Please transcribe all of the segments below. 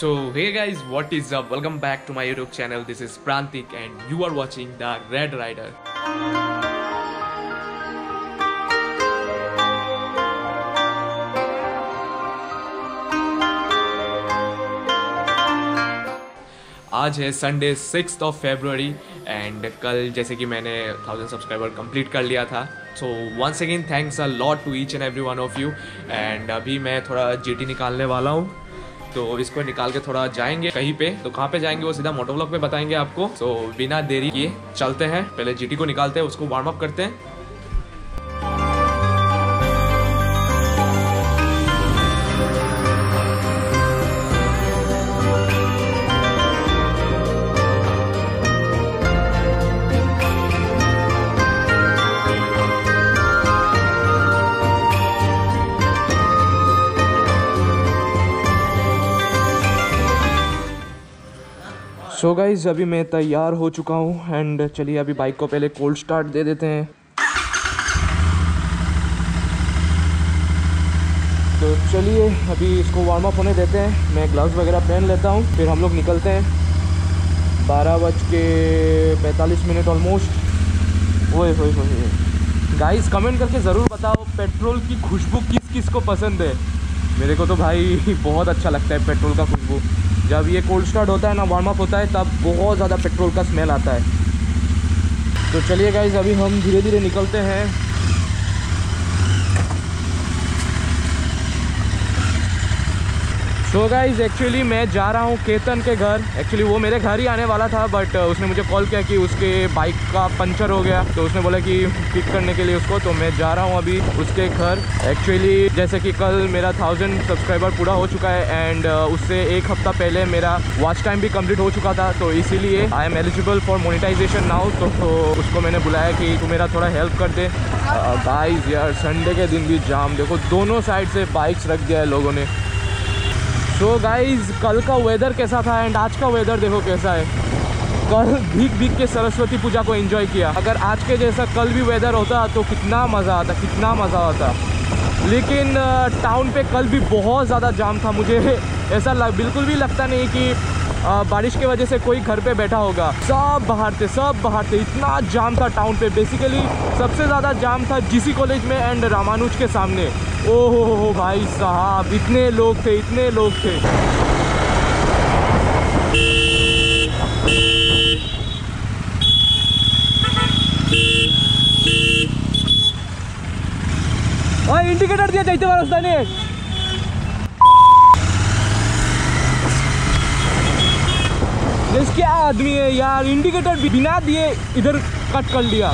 So hey guys what is up, welcome back to my YouTube channel. This is Prantik and you are watching the red rider. आज है Sunday 6 February and कल जैसे कि मैंने 1000 subscriber complete कर लिया था। So once again thanks a lot to each and every one of you. And अभी मैं थोड़ा जीटी निकालने वाला हूँ, तो इसको निकाल के थोड़ा जाएंगे कहीं पे। तो कहाँ पे जाएंगे वो सीधा मोटोव्लॉग पे बताएंगे आपको। सो बिना देरी किए चलते हैं, पहले जीटी को निकालते हैं, उसको वार्म अप करते हैं। सो गाइज अभी मैं तैयार हो चुका हूँ एंड चलिए अभी बाइक को पहले कोल्ड स्टार्ट दे देते हैं। तो चलिए अभी इसको वार्म अप होने देते हैं, मैं ग्लव्स वगैरह पहन लेता हूँ, फिर हम लोग निकलते हैं। 12:45 ऑलमोस्ट। ओए होए होए गाइज, कमेंट करके ज़रूर बताओ पेट्रोल की खुशबू किस किस को पसंद है। मेरे को तो भाई बहुत अच्छा लगता है पेट्रोल का खुशबू। जब ये कोल्ड स्टार्ट होता है ना, वार्म अप होता है, तब बहुत ज़्यादा पेट्रोल का स्मेल आता है। तो चलिए गाइज अभी हम धीरे धीरे निकलते हैं। सो गाइज एक्चुअली मैं जा रहा हूँ केतन के घर। एक्चुअली वो मेरे घर ही आने वाला था, बट उसने मुझे कॉल किया कि उसके बाइक का पंचर हो गया, तो उसने बोला कि पिक करने के लिए उसको। तो मैं जा रहा हूँ अभी उसके घर। एक्चुअली जैसे कि कल मेरा 1000 सब्सक्राइबर पूरा हो चुका है एंड उससे एक हफ्ता पहले मेरा वॉच टाइम भी कम्प्लीट हो चुका था, तो इसीलिए I am eligible for monetization now. तो उसको मैंने बुलाया कि तू मेरा थोड़ा हेल्प कर दे। गाइज यार संडे के दिन भी जाम, देखो दोनों साइड से बाइक्स रख दिया है लोगों ने। सो गाइज़ कल का वेदर कैसा था एंड आज का वेदर देखो कैसा है। कल भीग भीग के सरस्वती पूजा को एंजॉय किया। अगर आज के जैसा कल भी वेदर होता तो कितना मज़ा आता, कितना मज़ा आता। लेकिन टाउन पे कल भी बहुत ज़्यादा जाम था। मुझे ऐसा बिल्कुल भी लगता नहीं कि बारिश की वजह से कोई घर पे बैठा होगा। सब बाहर थे, इतना जाम था टाउन पे। बेसिकली सबसे ज़्यादा जाम था जी.सी. कॉलेज में एंड रामानुज के सामने। ओहो भाई साहब, इतने लोग थे। और इंडिकेटर दिया जाते बार उसने। क्या आदमी है यार, इंडिकेटर बिना दिए इधर कट कर लिया।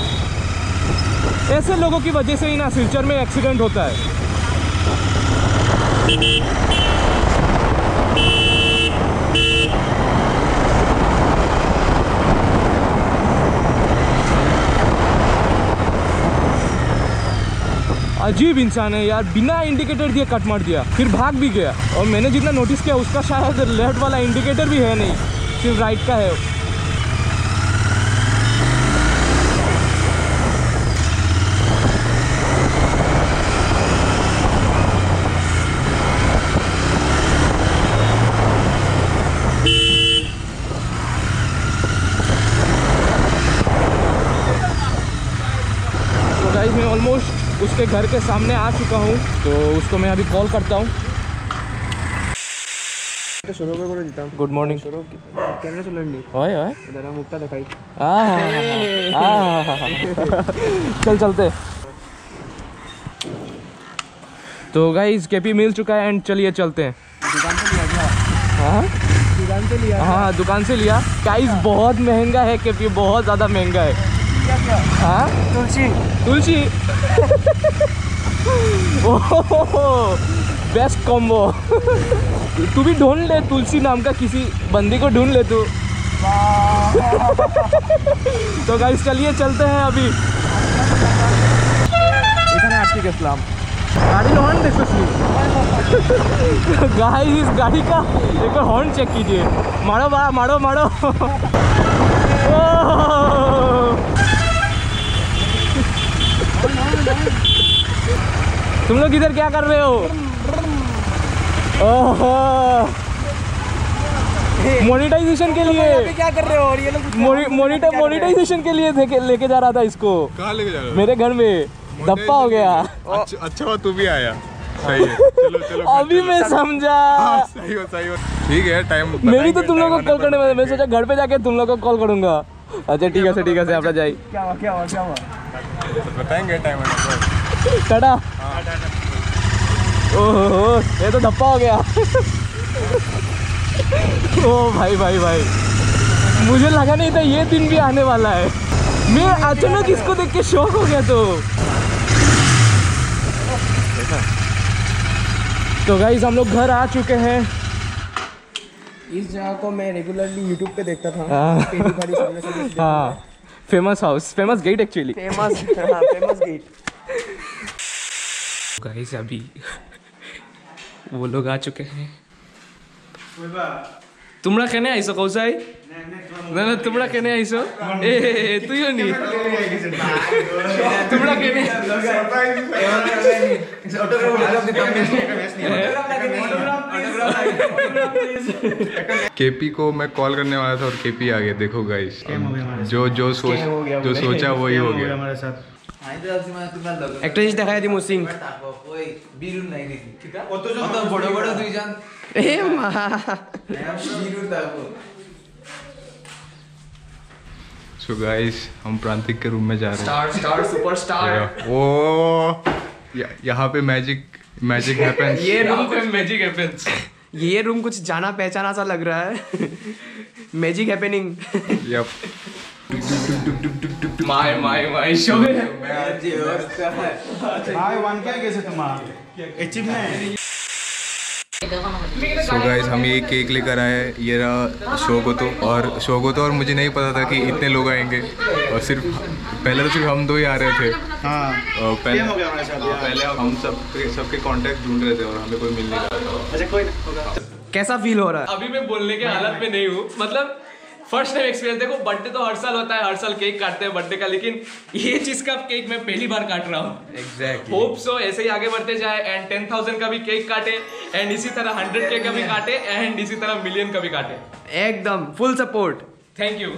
ऐसे लोगों की वजह से ही ना सिलचर में एक्सीडेंट होता है। अजीब इंसान है यार, बिना इंडिकेटर दिए कट मार दिया, फिर भाग भी गया। और मैंने जितना नोटिस किया उसका शायद लेफ्ट वाला इंडिकेटर भी है नहीं, सिर्फ राइट का है। ऑलमोस्ट उसके घर के सामने आ चुका हूँ, तो उसको मैं अभी कॉल करता हूँ। Good morning. चल चलते। तो गाइस केपी मिल चुका है एंड चलिए चलते हैं। दुकान से लिया। गाइस बहुत महंगा है केपी, बहुत ज़्यादा महंगा है। हाँ तुलसी बेस्ट कॉम्बो। तू भी ढूंढ ले तुलसी नाम का, किसी बंदी को ढूंढ ले तू। तो गाइस चलिए चलते हैं अभी। आपकी कसलाम गाड़ी हॉर्न देखो। गाइस इस गाड़ी का एक बार हॉर्न चेक कीजिए। मारो बा, मारो। तुम लोग इधर क्या कर रहे हो? ओहो मोनेटाइजेशन के लिए क्या कर रहे हो? और ये लोग मोनेटाइजेशन के लिए लेके जा रहा था इसको। कहाँ लेके जा रहा? मेरे घर में धप्पा हो गया। अच्छा हुआ तू भी आया, सही है। चलो चलो अभी मैं समझा। सही हो सही हो, ठीक है। टाइम मेरी तो तुम लोगों को कॉल करने में, मैं सोचा घर पे जाके तुम लोगों को कॉल करूंगा। अच्छा ठीक है, ठीक है। आपका जाइए, क्या हुआ क्या हुआ क्या हुआ बताएंगे। Time tata. ओहो ये तो धप्पा हो गया। ओ भाई भाई भाई, मुझे लगा नहीं था ये दिन भी आने वाला है। मैं अचानक इसको देख के शौक हो गया। तो गाइस हम लोग घर आ चुके हैं। इस जगह को मैं रेगुलरली YouTube पे देखता था। हाँ famous house, famous gate actually, famous famous gate. Guys अभी वो लोग आ चुके हैं। तुमरा कहने आईसो कौसाई ना ना, तुमरा कहने आईसो ए तू यो नहीं, तुमरा कहने केपी को मैं कॉल करने वाला था और केपी आ गया। देखो गाइस, जो सोचा वही हो गया हमारे साथ। একটা জিনিস দেখাই দিমু সিং ওই বিরুন নাই দেখি ঠিক আছে কত জন বড় বড় দুইজন এ মা বিরুন দাও। सो गाइस हम प्रांतिक के रूम में जा रहे हैं। Star star superstar. ओ यहां पे मैजिक मैजिक हैपेंस। ये रूम पे मैजिक हैपेंस। ये रूम कुछ जाना पहचाना सा लग रहा है। Magic happening. Yup my my my शोगर भाई वन क्या कैसे तुम्हारा अचीवमेंट। सो गाइस हम ये केक लेकर आए, ये रहा शोगोतो और मुझे नहीं पता था कि इतने लोग आएंगे। और सिर्फ पहले तो सिर्फ हम दो ही आ रहे थे। हाँ पहले हम सबके कांटेक्ट ढूंढ रहे थे और हमें कोई मिल नहीं रहा। अच्छा कोई होगा। कैसा फील हो रहा है? अभी मैं बोलने के हालत में नहीं हूँ, मतलब फर्स्ट टाइम एक्सपीरियंस। देखो बर्थडे तो हर साल होता है, हर साल केक काटते हैं बर्थडे का, लेकिन ये चीज का केक मैं पहली बार काट रहा हूँ। एग्जैक्टली। होप सो ऐसे ही आगे बढ़ते जाए एंड 10,000 का भी केक काटे एंड इसी तरह 100K का भी काटे एंड इसी तरह मिलियन का भी काटे। एकदम फुल सपोर्ट। Thank you.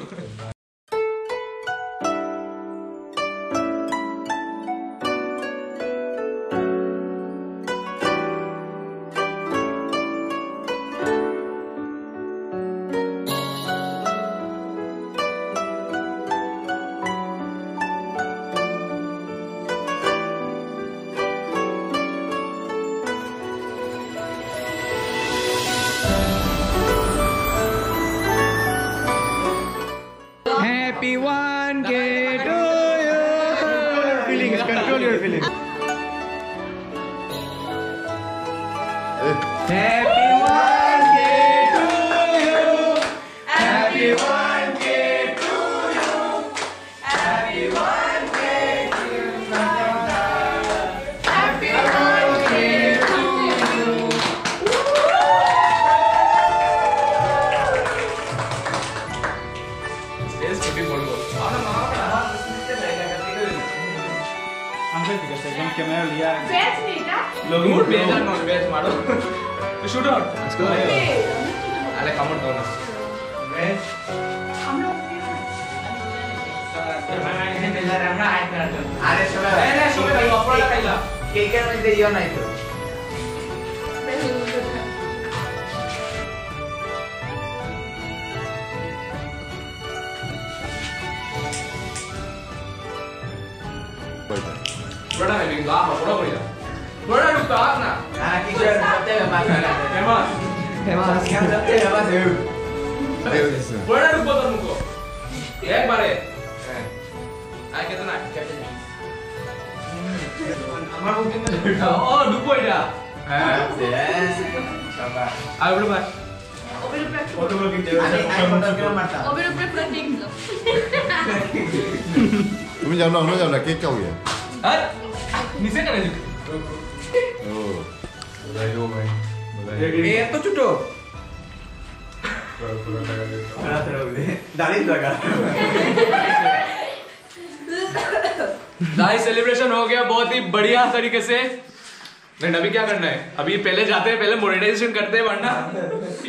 नहीं अभी क्या करना है, अभी पहले जाते हैं, पहले मोनेटाइजेशन करते हैं, वरना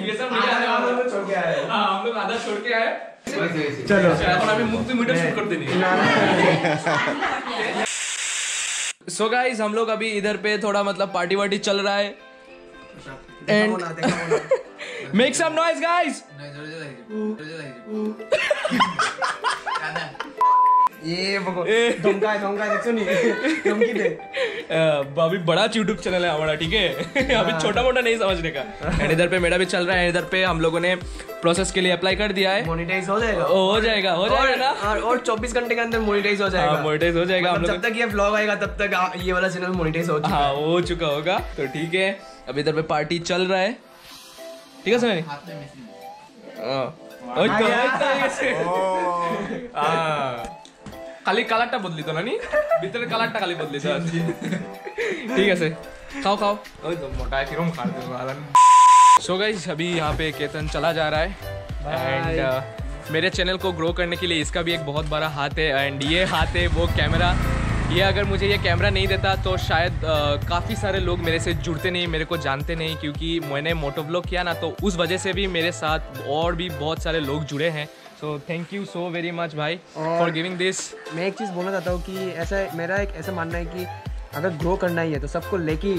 ये सब नहीं आने वाला। तो छोड़ के आए हैं, हां हम लोग आधा छोड़ के आए। चलो अपन अभी मुक्ति मीटर शूट करते नहीं। सो गाइस हम लोग अभी इधर पे थोड़ा मतलब पार्टी वार्टी चल रहा है and make some noise guys. ये अभी बड़ा यूट्यूब चैनल है हमारा, ठीक है अभी छोटा मोटा नहीं समझने का। एंड इधर पे मेरा भी चल रहा है, इधर पे हम लोगों ने प्रोसेस के लिए अप्लाई कर दिया है, मोनेटाइज हो जाएगा, हो जाएगा ना, और 24 घंटे के अंदर मोनेटाइज हो जाएगा, मोनेटाइज हो जाएगा। जब तक ये व्लॉग आएगा तब तक ये वाला चैनल मोनेटाइज हो चुका है, हो चुका होगा। तो ठीक है अभी इधर पे पार्टी चल रहा है, ठीक है सर। खाली कलरटा बदली तो ना नी, भीतर कलरटा खाली बदली था। ठीक है से खाओ खाओ, ओए तो मोटा है फिर हम खा दे वाला। सो गाइस अभी यहाँ पे केतन चला जा रहा है एंड मेरे चैनल को ग्रो करने के लिए इसका भी एक बहुत बड़ा हाथ है। एंड ये हाथ है वो कैमरा, ये अगर मुझे ये कैमरा नहीं देता तो शायद काफ़ी सारे लोग मेरे से जुड़ते नहीं, मेरे को जानते नहीं, क्योंकि मैंने मोटो व्लॉग किया ना, तो उस वजह से भी मेरे साथ और भी बहुत सारे लोग जुड़े हैं। तो thank you so very much भाई फॉर गिविंग दिस। मैं एक चीज़ बोलना चाहता हूँ कि ऐसा मेरा एक ऐसा मानना है कि अगर ग्रो करना ही है तो सबको लेके,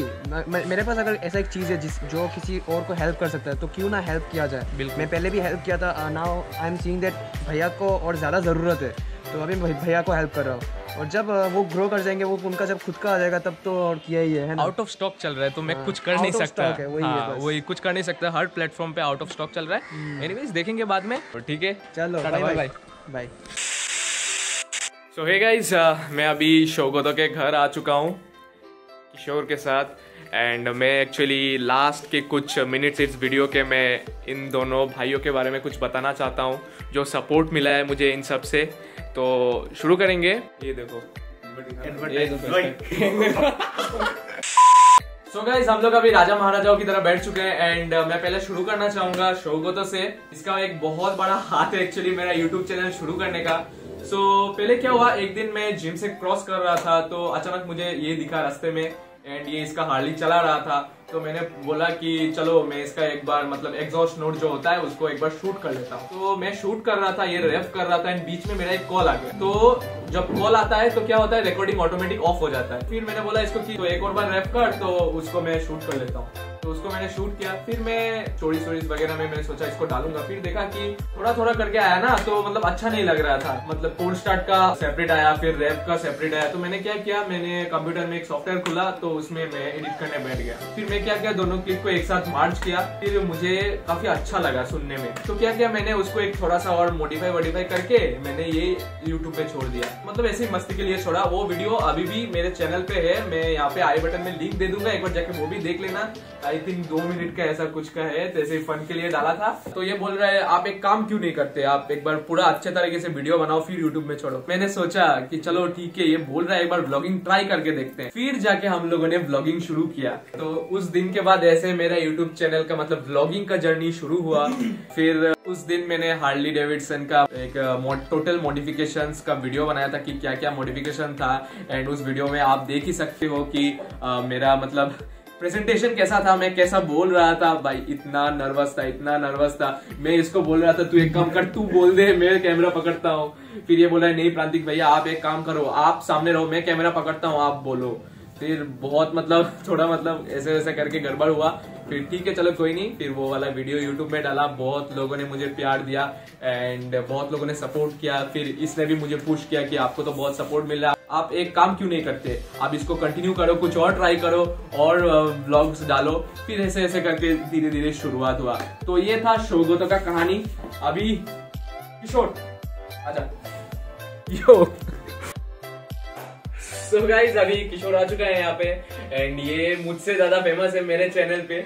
मेरे पास अगर ऐसा एक चीज़ है जिस जो किसी और को हेल्प कर सकता है तो क्यों ना हेल्प किया जाए। बिल्कुल, मैं पहले भी हेल्प किया था, now I am seeing that भैया को और ज़्यादा ज़रूरत है तो अभी भैया को हेल्प कर रहा हूँ। और जब वो ग्रो कर जाएंगे, वो उनका जब खुद का आ जाएगा तब तो और किया ही है ना। आउट ऑफ स्टॉक चल रहा है तो मैं कुछ कर नहीं सकता, वही कुछ कर नहीं सकता, हर प्लेटफॉर्म पे आउट ऑफ स्टॉक चल रहा है। एनीवेज देखेंगे बाद में, ठीक है चलो bye bye. So hey guys मैं अभी सौगत के घर आ चुका हूँ किशोर के साथ। एंड मैं एक्चुअली लास्ट के कुछ मिनट्स इस वीडियो के मैं इन दोनों भाइयों के बारे में कुछ बताना चाहता हूँ, जो सपोर्ट मिला है मुझे इन सब से। तो शुरू करेंगे, ये देखो। सो गाइस हम लोग अभी राजा महाराजाओं की तरह बैठ चुके हैं एंड मैं पहले शुरू करना चाहूंगा सौगत से। इसका एक बहुत बड़ा हाथ है एक्चुअली मेरा यूट्यूब चैनल शुरू करने का। सो पहले क्या हुआ, एक दिन मैं जिम से क्रॉस कर रहा था तो अचानक मुझे ये दिखा रास्ते में एंड ये इसका हार्ली चला रहा था। तो मैंने बोला कि चलो मैं इसका एक बार मतलब एग्जॉस्ट नोट जो होता है उसको एक बार शूट कर लेता हूँ। तो मैं शूट कर रहा था, ये रेफ कर रहा था एंड बीच में मेरा एक कॉल आ गया। तो जब कॉल आता है तो क्या होता है, रिकॉर्डिंग ऑटोमेटिक ऑफ हो जाता है। फिर मैंने बोला इसको कि तो एक और बार रेफ कर, तो उसको मैं शूट कर लेता हूँ। तो उसको मैंने शूट किया, फिर मैं स्टोरीज वगैरह में मैंने सोचा इसको डालूंगा। फिर देखा कि थोड़ा थोड़ा करके आया ना, तो मतलब अच्छा नहीं लग रहा था, मतलब कोड स्टार्ट का सेपरेट आया, फिर रैप का सेपरेट आया। तो मैंने क्या किया, मैंने कंप्यूटर में एक सॉफ्टवेयर खुला तो उसमें मैं एडिट करने बैठ गया। फिर मैं क्या किया, दोनों क्लिप को एक साथ मार्च किया, फिर मुझे काफी अच्छा लगा सुनने में। तो क्या किया मैंने, उसको एक थोड़ा सा और मॉडिफाई करके मैंने ये यूट्यूब पे छोड़ दिया, मतलब ऐसे ही मस्ती के लिए छोड़ा। वो वीडियो अभी भी मेरे चैनल पे है, मैं यहाँ पे आई बटन में लिंक दे दूंगा, एक बार जाके वो भी देख लेना। आई थिंक 2 मिनट का ऐसा कुछ का है, जैसे फन के लिए डाला था। तो ये बोल रहा है आप एक काम क्यों नहीं करते, आप एक बार पूरा अच्छे तरीके से वीडियो बनाओ फिर यूट्यूब में छोड़ो। मैंने सोचा कि चलो ठीक है, ये बोल रहा है एक बार व्लॉगिंग ट्राई करके देखते हैं। फिर जाके हम लोगों ने व्लॉगिंग शुरू किया। तो उस दिन के बाद ऐसे मेरा यूट्यूब चैनल का मतलब व्लॉगिंग का जर्नी शुरू हुआ। फिर उस दिन मैंने हार्ली डेविडसन का एक टोटल मॉडिफिकेशंस का वीडियो बनाया था कि क्या क्या मॉडिफिकेशन था। एंड उस वीडियो में आप देख ही सकते हो कि मेरा मतलब प्रेजेंटेशन कैसा था, मैं कैसा बोल रहा था। भाई इतना नर्वस था। मैं इसको बोल रहा था तू एक काम कर, तू बोल दे, मैं कैमरा पकड़ता हूँ। फिर ये बोला नहीं प्रांतिक भैया आप एक काम करो, आप सामने रहो, मैं कैमरा पकड़ता हूँ, आप बोलो। फिर बहुत मतलब थोड़ा मतलब ऐसे वैसे करके गड़बड़ हुआ। फिर ठीक है चलो कोई नहीं, फिर वो वाला वीडियो यूट्यूब में डाला। बहुत लोगों ने मुझे प्यार दिया एंड बहुत लोगों ने सपोर्ट किया। फिर इसने भी मुझे पुश किया कि आपको तो बहुत सपोर्ट मिल रहा है, आप एक काम क्यों नहीं करते, आप इसको कंटिन्यू करो, कुछ और ट्राई करो और व्लॉग्स डालो। फिर ऐसे ऐसे करके धीरे धीरे शुरुआत हुआ। तो ये था सौगत का कहानी। अभी किशोर आजा यो। So guys, अभी किशोर आ चुका है यहाँ पे एंड ये मुझसे ज्यादा फेमस है मेरे चैनल पे।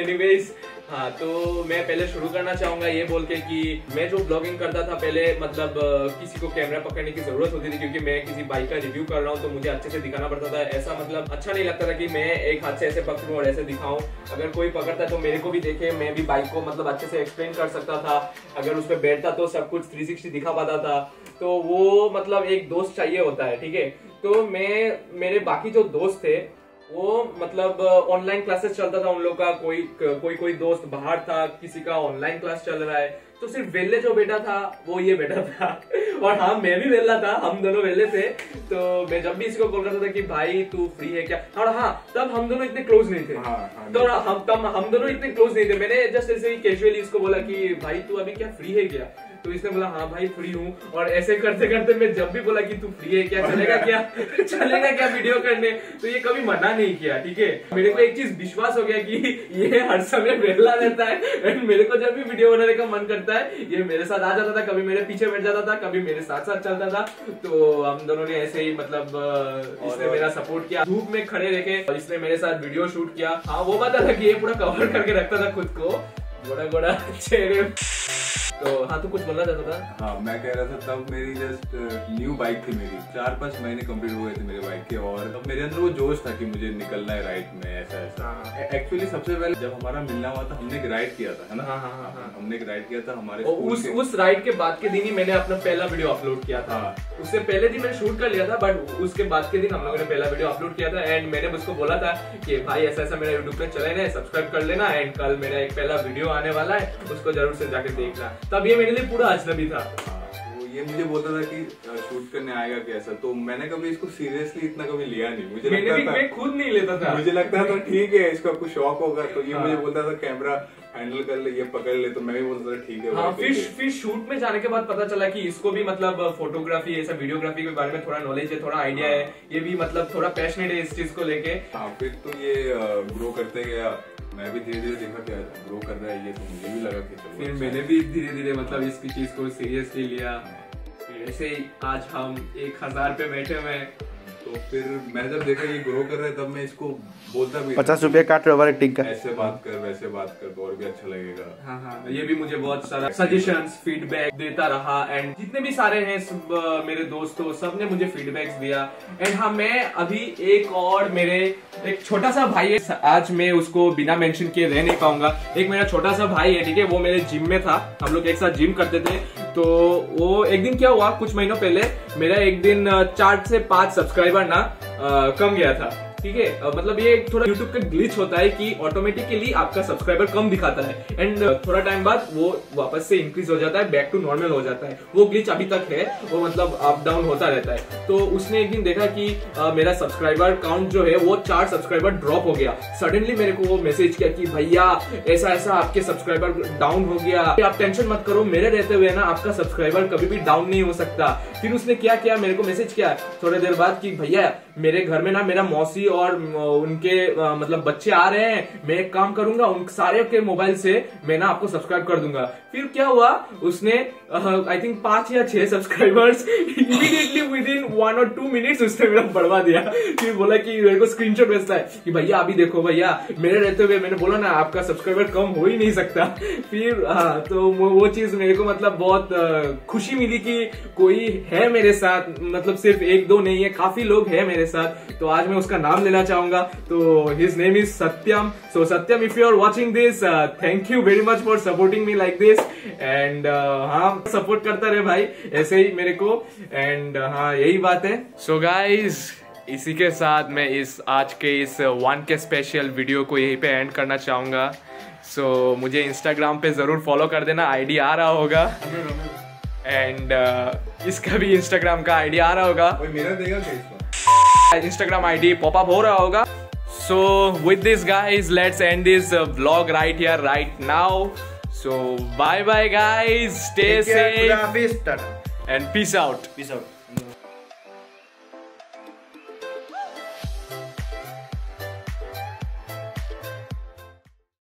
एनीवेज हाँ, तो मैं पहले शुरू करना चाहूंगा ये बोल के कि मैं जो ब्लॉगिंग करता था पहले, मतलब किसी को कैमरा पकड़ने की जरूरत होती थी क्योंकि मैं किसी बाइक का रिव्यू कर रहा हूँ तो मुझे अच्छे से दिखाना पड़ता था। ऐसा मतलब अच्छा नहीं लगता था कि मैं एक हाथ से ऐसे पकड़ूं और ऐसे दिखाऊं। अगर कोई पकड़ता तो मेरे को भी देखे, मैं भी बाइक को मतलब अच्छे से एक्सप्लेन कर सकता था। अगर उस पर बैठता तो सब कुछ 360 दिखा पाता था। तो वो मतलब एक दोस्त चाहिए होता है, ठीक है। तो मैं मेरे बाकी जो दोस्त थे वो मतलब ऑनलाइन क्लासेस चलता था उन लोग का, कोई दोस्त बाहर था, किसी का ऑनलाइन क्लास चल रहा है, तो सिर्फ वेल्ले जो बेटा था वो ये बेटा था और हाँ मैं भी वेल्ला था, हम दोनों वेल्ले थे। तो मैं जब भी इसको कॉल करता था कि भाई तू फ्री है क्या, और हाँ तब हम दोनों इतने क्लोज नहीं थे। तो हम दोनों इतने क्लोज नहीं थे। मैंने जस्ट ऐसे ही कैजुअली इसको बोला कि भाई तू अभी क्या फ्री है क्या, तो इसने बोला हाँ भाई फ्री हूँ। और ऐसे करते करते मैं जब भी बोला कि तू फ्री है क्या, चलेगा क्या चलेगा क्या वीडियो करने, तो ये कभी मना नहीं किया। ठीक है, मेरे को एक चीज विश्वास हो गया कि ये हर समय वेला रहता है एंड मेरे को जब भी वीडियो बनाने का मन करता है ये मेरे साथ आ जाता था, कभी मेरे पीछे बैठ जाता था, कभी मेरे साथ साथ चलता था। तो हम दोनों ने ऐसे ही मतलब इसने मेरा सपोर्ट किया, धूप में खड़े रखे और इसने मेरे साथ वीडियो शूट किया। हाँ वो पता था कि ये पूरा कवर करके रखता था खुद को, गोड़ा गोड़ा चेहरे। तो हाँ तू कुछ बोलना चाहता था। हाँ मैं कह रहा था तब मेरी जस्ट न्यू बाइक थी, मेरी 4-5 महीने कम्प्लीट हो गए थे मेरे बाइक के, और तब मेरे अंदर वो जोश था कि मुझे निकलना है राइड में ऐसा ऐसा। एक्चुअली सबसे पहले जब हमारा मिलना हुआ था हमने एक राइड किया था, है ना। हमने एक राइड किया था हमारे उस राइड के बाद के दिन ही मैंने अपना पहला वीडियो अपलोड किया था। उससे पहले दिन मैंने शूट कर लिया था बट उसके बाद के दिन हम लोगों ने पहला वीडियो अपलोड किया था एंड मैंने उसको बोला था कि भाई ऐसा ऐसा मेरा यूट्यूब पे चैनल है, सब्सक्राइब कर लेना एंड कल मेरा एक पहला वीडियो आने वाला है, उसको जरूर से जाके देखना। तब ये मेरे लिए पूरा अजनबी था। वो ये मुझे बोलता था कि शूट करने आएगा कैसा, तो मैंने कभी इसको सीरियसली इतना कभी लिया नहीं। मुझे लगता था, मैं खुद नहीं लेता था, मुझे लगता था ठीक है इसका कुछ शौक होगा। तो ये मुझे बोलता था कैमरा हैंडल कर ले, ये पकड़ ले, तो मैं भी बोलता था ठीक है। हाँ, फिर शूट में जाने के बाद पता चला कि इसको भी मतलब फोटोग्राफी ऐसा वीडियोग्राफी के बारे में थोड़ा नॉलेज है, थोड़ा आइडिया है, ये भी मतलब थोड़ा पैशनेट है इस चीज को लेके। हाँ फिर तो ये ग्रो करते गया, मैं भी धीरे धीरे देखा क्या ग्रो कर रहा है ये, तो मुझे भी लगा कि फिर मैंने भी धीरे धीरे मतलब इसकी चीज को सीरियसली लिया। ऐसे ही आज हम 1000 पे बैठे हुए हैं। तो फिर मैं जब देखा ये ग्रो कर रहा है तब मैं इसको बोलता भी 50 रुपए काट रहे का। ऐसे बात कर वैसे बात कर और भी अच्छा लगेगा। हाँ हाँ ये भी मुझे बहुत सारा सजेशंस फीडबैक देता रहा एंड जितने भी सारे हैं मेरे दोस्तों सबने मुझे फीडबैक्स दिया। एंड हाँ मैं अभी एक और मेरे एक छोटा सा भाई है, आज मैं उसको बिना मेंशन किए रह नहीं पाऊंगा। एक मेरा छोटा सा भाई है, ठीक है, वो मेरे जिम में था, हम लोग एक साथ जिम करते थे। तो वो एक दिन क्या हुआ, कुछ महीनों पहले मेरा एक दिन 4 से 5 सब्सक्राइबर ना कम गया था। ठीक है, मतलब ये थोड़ा YouTube का ग्लिच होता है कि ऑटोमेटिकली आपका सब्सक्राइबर कम दिखाता है एंड थोड़ा टाइम बाद वो वापस से इंक्रीज हो जाता है, बैक टू नॉर्मल हो जाता है। वो ग्लिच अभी तक है, वो मतलब अप डाउन होता रहता है। तो उसने एक दिन देखा कि मेरा सब्सक्राइबर काउंट जो है वो 4 सब्सक्राइबर ड्रॉप हो गया। सडनली मेरे को वो मैसेज किया कि भैया ऐसा ऐसा आपके सब्सक्राइबर डाउन हो गया, आप टेंशन मत करो, मेरे रहते हुए ना आपका सब्सक्राइबर कभी भी डाउन नहीं हो सकता। फिर उसने क्या किया, मेरे को मैसेज किया थोड़ी देर बाद कि भैया मेरे घर में ना मेरा मौसी और उनके मतलब बच्चे आ रहे हैं, मैं एक काम करूंगा उन सारे के मोबाइल से मैं ना आपको सब्सक्राइब कर दूंगा। फिर क्या हुआ, उसने आई थिंक 5 या 6 सब्सक्राइबर्स इमीडिएटली विदिन 1 और 2 मिनट्स उसने मेरा बढ़वा दिया। फिर बोला कि मेरे को स्क्रीनशॉट भेजता है कि भैया अभी देखो भैया मेरे रहते हुए, मैंने बोला ना आपका सब्सक्राइबर कम हो ही नहीं सकता। फिर हाँ तो वो चीज मेरे को मतलब बहुत खुशी मिली कि कोई है मेरे साथ, मतलब सिर्फ 1-2 नहीं है, काफी लोग है मेरे साथ। तो आज मैं उसका नाम लेना चाहूंगा, तो his name is Satyam. So Satyam, if you are watching this, thank you very much for supporting me like this. And हाँ support करता रहे भाई ऐसे ही मेरे को। And हाँ यही बात है। So guys, इसी के साथ मैं इस आज के इस 1K स्पेशल वीडियो को यहीं पे एंड करना चाहूँगा। So मुझे Instagram पे ज़रूर फॉलो कर देना, आईडी आ रहा होगा एंड इसका भी Instagram का आईडी आ रहा होगा, कोई मेरा देगा क्या, Instagram ID पॉपअप हो रहा होगा। So with this guys, let's end this vlog right here, right now. So bye bye guys, stay safe and peace out. Peace out.